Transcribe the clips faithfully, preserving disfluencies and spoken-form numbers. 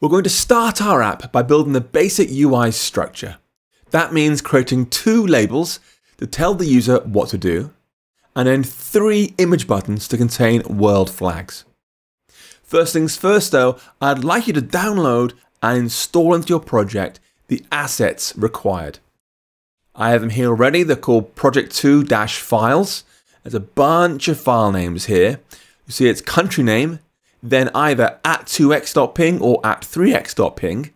We're going to start our app by building the basic U I structure. That means creating two labels to tell the user what to do, and then three image buttons to contain world flags. First things first though, I'd like you to download and install into your project the assets required. I have them here already. They're called project two dash files. There's a bunch of file names here. You see it's country name, then either at two x dot ping or at three x dot ping,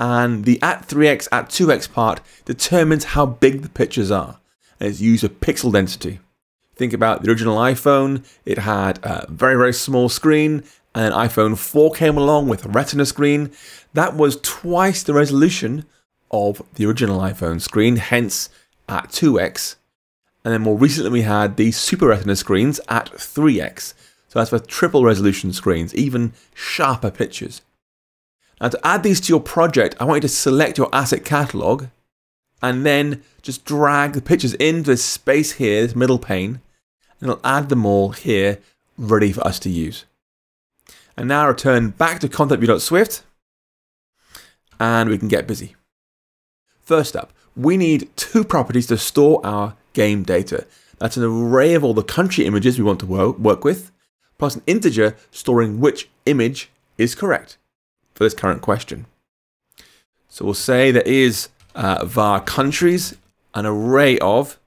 and the at three x, at two x part determines how big the pictures are, and it's user pixel density. Think about the original iPhone, it had a very, very small screen, and then iPhone four came along with a retina screen. That was twice the resolution of the original iPhone screen, hence at two x. And then more recently we had the super retina screens at three x. So that's for triple resolution screens, even sharper pictures. Now to add these to your project, I want you to select your asset catalog and then just drag the pictures into this space here, this middle pane, and it'll add them all here, ready for us to use. And now return back to content view dot swift and we can get busy. First up, we need two properties to store our game data. That's an array of all the country images we want to work with, plus an integer storing which image is correct for this current question. So we'll say there is uh, var countries, an array of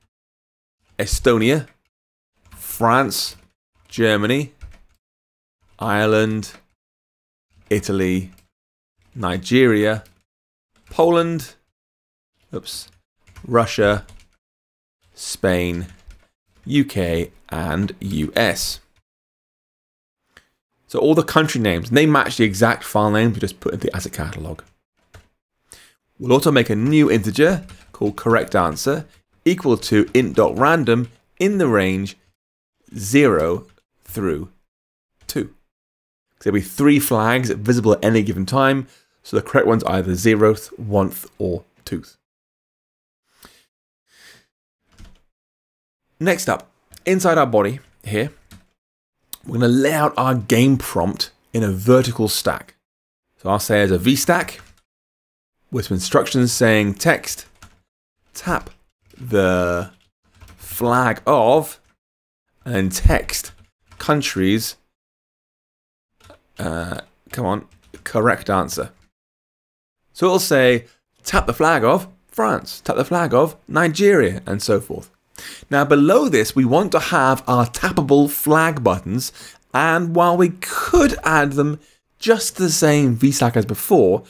Estonia, France, Germany, Ireland, Italy, Nigeria, Poland, oops, Russia, Spain, U K, and U S. So all the country names, and they match the exact file names we just put into the asset catalog. We'll also make a new integer called correct answer equal to int dot random in the range zero through two. There'll be three flags visible at any given time, so the correct one's either zeroth, oneth, or tooth. Next up, inside our body here, we're going to lay out our game prompt in a vertical stack. So I'll say as a VStack with some instructions saying text, tap the flag of, and text countries, uh, come on, correct answer. So it'll say tap the flag of France, tap the flag of Nigeria, and so forth. Now below this we want to have our tappable flag buttons, and while we could add them just the same VStack as before,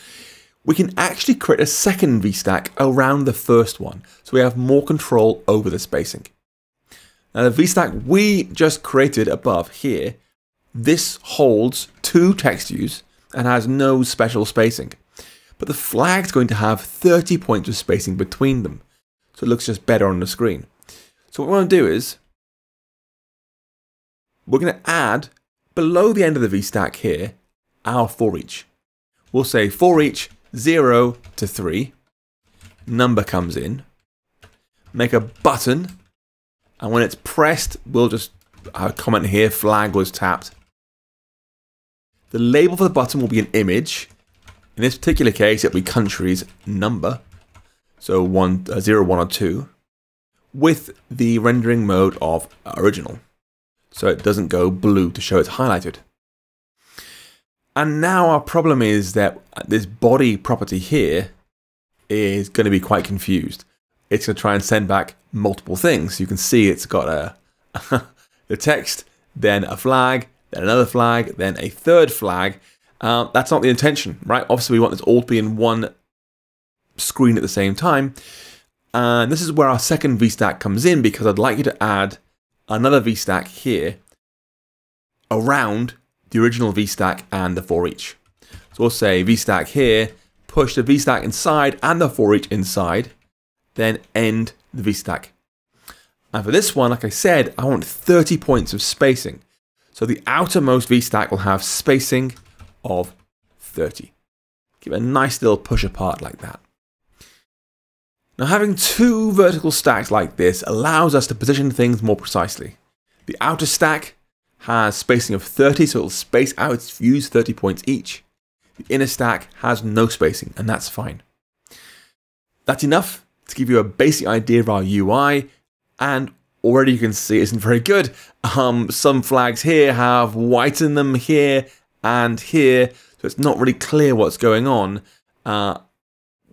we can actually create a second VStack around the first one, so we have more control over the spacing. Now the VStack we just created above here, this holds two text views and has no special spacing, but the flag's going to have thirty points of spacing between them, so it looks just better on the screen. So what we want to do is, we're going to add, below the end of the VStack here, our for each. We'll say for each zero to three, number comes in, make a button, and when it's pressed, we'll just have a comment here, flag was tapped. The label for the button will be an image. In this particular case, it'll be countries number, so one, uh, zero, one, or two. With the rendering mode of original, so it doesn't go blue to show it's highlighted. And now our problem is that this body property here is going to be quite confused. It's going to try and send back multiple things. You can see it's got a the text, then a flag, then another flag, then a third flag. Uh, that's not the intention, right? Obviously we want this all to be in one screen at the same time. And this is where our second VStack comes in, because I'd like you to add another VStack here around the original VStack and the for each. So we'll say VStack here, push the VStack inside and the for each inside, then end the VStack. And for this one, like I said, I want thirty points of spacing. So the outermost VStack will have spacing of thirty. Give it a nice little push apart like that. Now having two vertical stacks like this allows us to position things more precisely. The outer stack has spacing of thirty, so it'll space out its views thirty points each. The inner stack has no spacing, and that's fine. That's enough to give you a basic idea of our U I, and already you can see it isn't very good. Um, some flags here have white in them, here and here, so it's not really clear what's going on. Uh,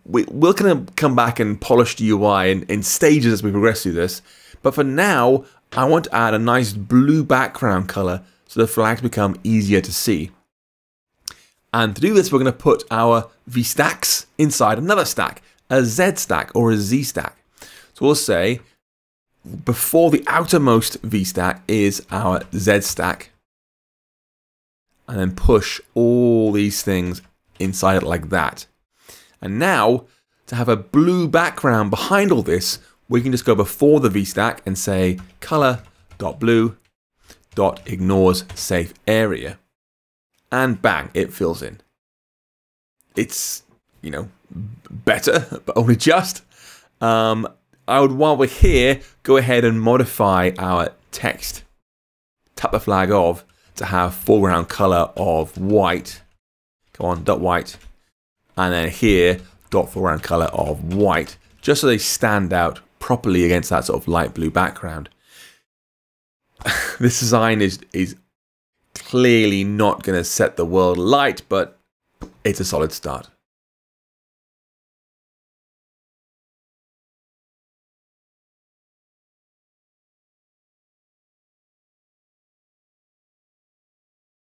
we, we'll kind of come back and polish the U I in, in stages as we progress through this, but for now, I want to add a nice blue background color so the flags become easier to see. And to do this, we're going to put our VStacks inside another stack, a ZStack or a ZStack. So we'll say before the outermost VStack is our ZStack, and then push all these things inside it like that. And now, to have a blue background behind all this, we can just go before the VStack and say color.blue.ignores safe area. And bang, it fills in. It's, you know, better, but only just. Um, I would, while we're here, go ahead and modify our text. Tap the flag of to have foreground color of white. Go on, dot white. And then here, dot foreground color of white, just so they stand out properly against that sort of light blue background. This design is, is clearly not going to set the world alight, but it's a solid start.